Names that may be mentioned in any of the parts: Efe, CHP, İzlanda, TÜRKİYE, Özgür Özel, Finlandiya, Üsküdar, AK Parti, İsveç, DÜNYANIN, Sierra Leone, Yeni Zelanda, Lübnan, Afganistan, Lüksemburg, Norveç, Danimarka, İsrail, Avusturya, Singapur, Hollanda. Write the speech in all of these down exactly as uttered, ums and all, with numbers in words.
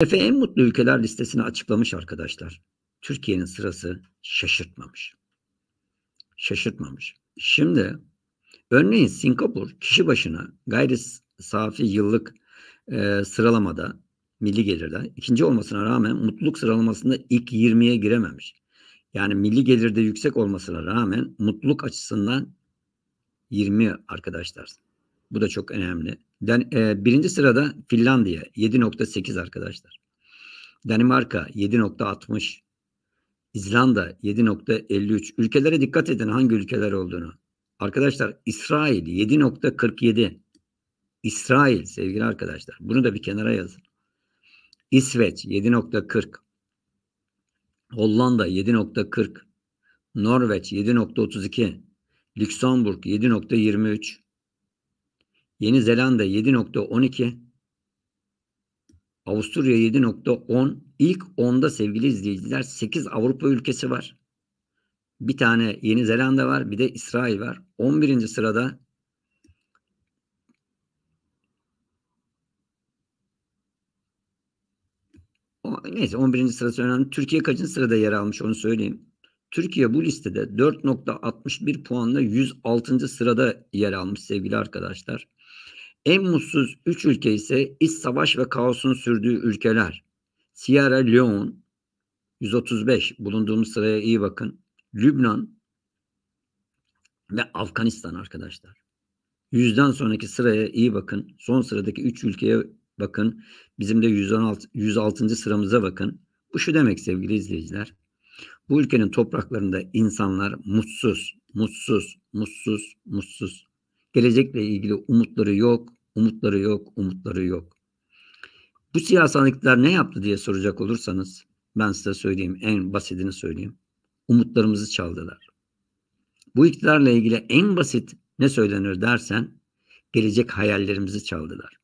Efe en mutlu ülkeler listesini açıklamış arkadaşlar. Türkiye'nin sırası şaşırtmamış. Şaşırtmamış. Şimdi örneğin Singapur kişi başına gayri safi yıllık e, sıralamada milli gelirde ikinci olmasına rağmen mutluluk sıralamasında ilk yirmiye girememiş. Yani milli gelirde yüksek olmasına rağmen mutluluk açısından yirmi arkadaşlar. Bu da çok önemli. Den, e, birinci sırada Finlandiya yedi nokta sekiz arkadaşlar. Danimarka yedi nokta altmış. İzlanda yedi nokta elli üç. Ülkelere dikkat edin hangi ülkeler olduğunu. Arkadaşlar İsrail yedi nokta kırk yedi. İsrail sevgili arkadaşlar. Bunu da bir kenara yazın. İsveç yedi nokta kırk. Hollanda yedi nokta kırk. Norveç yedi nokta otuz iki. Lüksemburg yedi nokta yirmi üç. Yeni Zelanda yedi nokta on iki. Avusturya yedi nokta on. İlk onda sevgili izleyiciler sekiz Avrupa ülkesi var. Bir tane Yeni Zelanda var. Bir de İsrail var. on birinci sırada o, neyse on birinci sırası önemli. Türkiye kaçıncı sırada yer almış onu söyleyeyim. Türkiye bu listede dört nokta altmış bir puanla yüz altıncı sırada yer almış sevgili arkadaşlar. En mutsuz üç ülke ise iç savaş ve kaosun sürdüğü ülkeler. Sierra Leone yüz otuz beş, bulunduğumuz sıraya iyi bakın. Lübnan ve Afganistan arkadaşlar. yüzden sonraki sıraya iyi bakın. Son sıradaki üç ülkeye bakın. Bizim de yüz on altı, yüz altıncı sıramıza bakın. Bu şu demek sevgili izleyiciler. Bu ülkenin topraklarında insanlar mutsuz, mutsuz, mutsuz, mutsuz. Gelecekle ilgili umutları yok, umutları yok, umutları yok. Bu siyasal iktidar ne yaptı diye soracak olursanız ben size söyleyeyim, en basitini söyleyeyim. Umutlarımızı çaldılar. Bu iktidarla ilgili en basit ne söylenir dersen gelecek hayallerimizi çaldılar.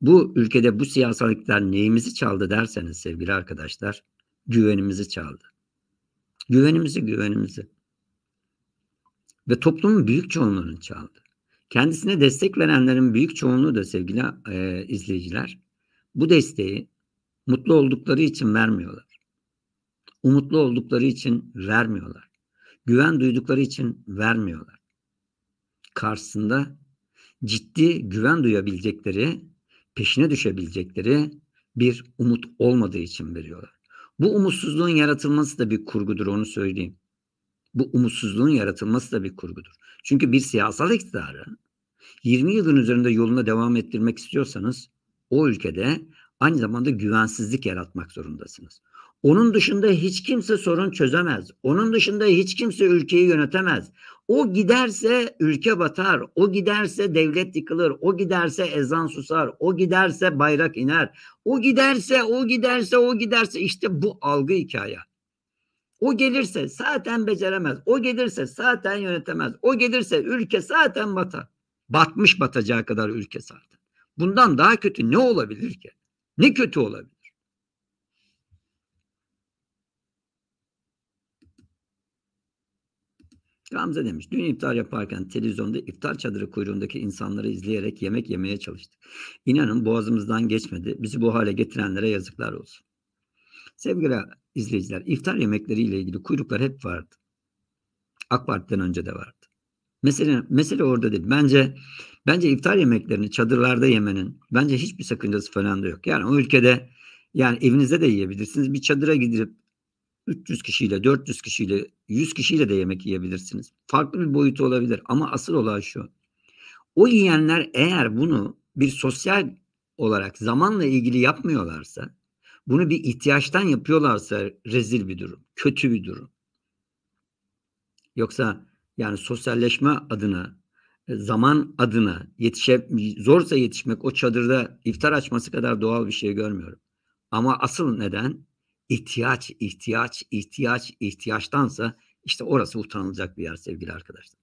Bu ülkede bu siyasal iktidar neyimizi çaldı derseniz sevgili arkadaşlar güvenimizi çaldı. Güvenimizi, güvenimizi. Ve toplumun büyük çoğunluğunu çaldı. Kendisine destek verenlerin büyük çoğunluğu da sevgili e, izleyiciler bu desteği mutlu oldukları için vermiyorlar. Umutlu oldukları için vermiyorlar. Güven duydukları için vermiyorlar. Karşısında ciddi güven duyabilecekleri, peşine düşebilecekleri bir umut olmadığı için veriyorlar. Bu umutsuzluğun yaratılması da bir kurgudur, onu söyleyeyim. Bu umutsuzluğun yaratılması da bir kurgudur. Çünkü bir siyasal iktidarı yirmi yılın üzerinde yoluna devam ettirmek istiyorsanız o ülkede aynı zamanda güvensizlik yaratmak zorundasınız. Onun dışında hiç kimse sorun çözemez. Onun dışında hiç kimse ülkeyi yönetemez. O giderse ülke batar. O giderse devlet yıkılır. O giderse ezan susar. O giderse bayrak iner. O giderse, o giderse, o giderse işte bu algı hikaye. O gelirse zaten beceremez. O gelirse zaten yönetemez. O gelirse ülke zaten batar. Batmış, batacağı kadar ülke zaten. Bundan daha kötü ne olabilir ki? Ne kötü olabilir? Gamze demiş. Dün iftar yaparken televizyonda iftar çadırı kuyruğundaki insanları izleyerek yemek yemeye çalıştık. İnanın boğazımızdan geçmedi. Bizi bu hale getirenlere yazıklar olsun. Sevgili izleyiciler, iftar yemekleriyle ilgili kuyruklar hep vardı. AK Parti'den önce de vardı. Mesele, mesele orada değil. Bence bence iftar yemeklerini çadırlarda yemenin bence hiçbir sakıncası falan da yok. Yani o ülkede, yani evinizde de yiyebilirsiniz. Bir çadıra gidip üç yüz kişiyle, dört yüz kişiyle, yüz kişiyle de yemek yiyebilirsiniz. Farklı bir boyutu olabilir ama asıl olay şu. O yiyenler eğer bunu bir sosyal olarak zamanla ilgili yapmıyorlarsa, bunu bir ihtiyaçtan yapıyorlarsa rezil bir durum, kötü bir durum. Yoksa yani sosyalleşme adına, zaman adına yetişe, zorsa yetişmek o çadırda iftar açması kadar doğal bir şey görmüyorum. Ama asıl neden ihtiyaç, ihtiyaç, ihtiyaç, ihtiyaçtansa işte orası utanılacak bir yer sevgili arkadaşlar.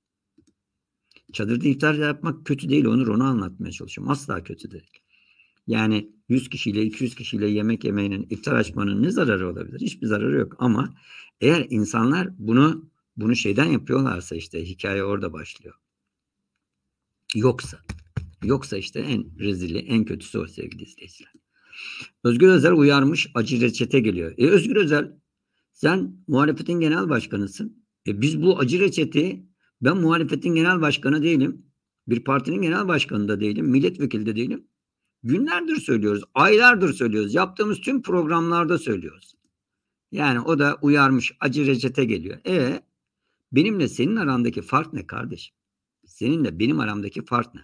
Çadırda iftar yapmak kötü değil Onur, onu anlatmaya çalışıyorum. Asla kötü değil. Yani yüz kişiyle, iki yüz kişiyle yemek yemeğinin, iftar açmanın ne zararı olabilir? Hiçbir zararı yok ama eğer insanlar bunu bunu şeyden yapıyorlarsa işte hikaye orada başlıyor. Yoksa, yoksa işte en rezili, en kötüsü o sevgili izleyiciler. Özgür Özel uyarmış, acı reçete geliyor. E Özgür Özel, sen muhalefetin genel başkanısın. E biz bu acı reçeteyi, ben muhalefetin genel başkanı değilim. Bir partinin genel başkanı da değilim. Milletvekili de değilim. Günlerdir söylüyoruz. Aylardır söylüyoruz. Yaptığımız tüm programlarda söylüyoruz. Yani o da uyarmış, acı reçete geliyor. E benimle senin arandaki fark ne kardeşim? Seninle benim aramdaki fark ne?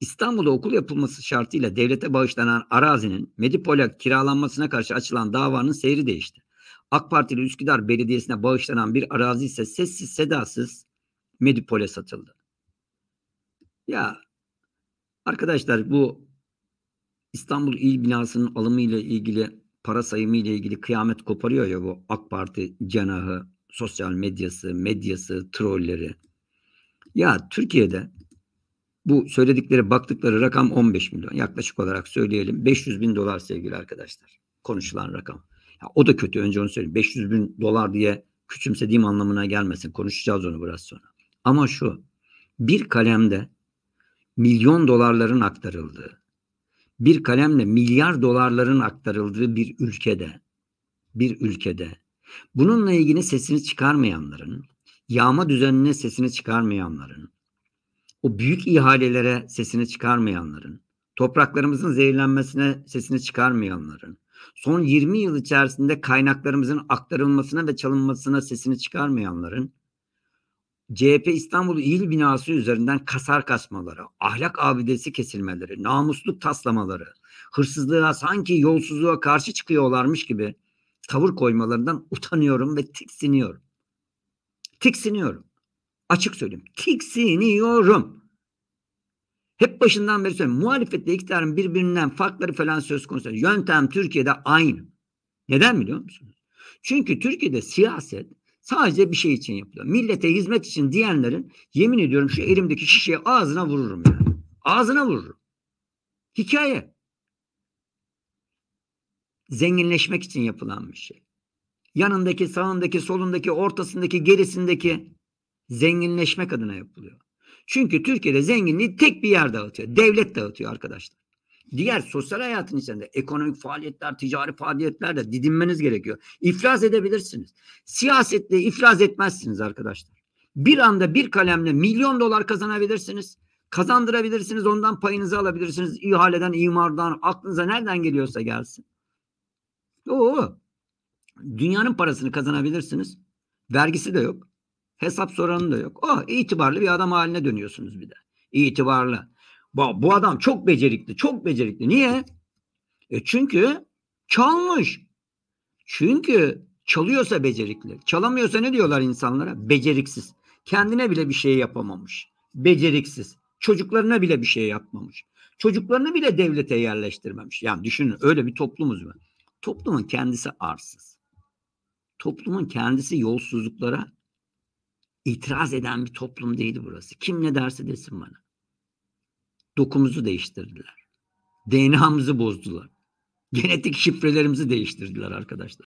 İstanbul'da okul yapılması şartıyla devlete bağışlanan arazinin Medipol'a kiralanmasına karşı açılan davanın seyri değişti. AK Partili Üsküdar Belediyesi'ne bağışlanan bir arazi ise sessiz sedasız Medipol'e satıldı. Ya arkadaşlar, bu İstanbul İl Binası'nın alımıyla ilgili, para sayımı ile ilgili kıyamet koparıyor ya bu AK Parti cenahı, sosyal medyası, medyası, trolleri. Ya Türkiye'de bu söyledikleri, baktıkları rakam on beş milyon. Yaklaşık olarak söyleyelim, beş yüz bin dolar sevgili arkadaşlar. Konuşulan rakam. Ya o da kötü, önce onu söyleyeyim. beş yüz bin dolar diye küçümsediğim anlamına gelmesin. Konuşacağız onu biraz sonra. Ama şu, bir kalemde milyon dolarların aktarıldığı, bir kalemle milyar dolarların aktarıldığı bir ülkede, bir ülkede bununla ilgili sesini çıkarmayanların, yağma düzenine sesini çıkarmayanların, o büyük ihalelere sesini çıkarmayanların, topraklarımızın zehirlenmesine sesini çıkarmayanların, son yirmi yıl içerisinde kaynaklarımızın aktarılmasına ve çalınmasına sesini çıkarmayanların, C H P İstanbul İl Binası üzerinden kasar kasmaları, ahlak abidesi kesilmeleri, namusluk taslamaları, hırsızlığa sanki yolsuzluğa karşı çıkıyorlarmış gibi tavır koymalarından utanıyorum ve tiksiniyorum. Tiksiniyorum. Açık söyleyeyim. Tiksiniyorum. Hep başından beri söylüyorum. Muhalefetle iktidarın birbirinden farkları falan söz konusu. Yöntem Türkiye'de aynı. Neden biliyor musunuz? Çünkü Türkiye'de siyaset sadece bir şey için yapılıyor. Millete hizmet için diyenlerin, yemin ediyorum şu elimdeki şişeyi ağzına vururum yani. Ağzına vururum. Hikaye. Zenginleşmek için yapılan bir şey. Yanındaki, sağındaki, solundaki, ortasındaki, gerisindeki zenginleşmek adına yapılıyor. Çünkü Türkiye'de zenginliği tek bir yer dağıtıyor. Devlet dağıtıyor arkadaşlar. Diğer sosyal hayatın içinde ekonomik faaliyetler, ticari faaliyetler de didinmeniz gerekiyor. İflas edebilirsiniz. Siyasetle iflas etmezsiniz arkadaşlar. Bir anda bir kalemle milyon dolar kazanabilirsiniz. Kazandırabilirsiniz. Ondan payınızı alabilirsiniz. İhaleden, imardan, aklınıza nereden geliyorsa gelsin. Oo. Dünyanın parasını kazanabilirsiniz. Vergisi de yok. Hesap soranı da yok. Oh, itibarlı bir adam haline dönüyorsunuz bir de. İtibarlı. Bu, bu adam çok becerikli. Çok becerikli. Niye? E çünkü çalmış. Çünkü çalıyorsa becerikli. Çalamıyorsa ne diyorlar insanlara? Beceriksiz. Kendine bile bir şey yapamamış. Beceriksiz. Çocuklarına bile bir şey yapmamış. Çocuklarını bile devlete yerleştirmemiş. Yani düşünün, öyle bir toplumuz var. Toplumun kendisi arsız. Toplumun kendisi yolsuzluklara itiraz eden bir toplum değildi burası. Kim ne derse desin bana. Dokumuzu değiştirdiler. D N A'mızı bozdular. Genetik şifrelerimizi değiştirdiler arkadaşlar.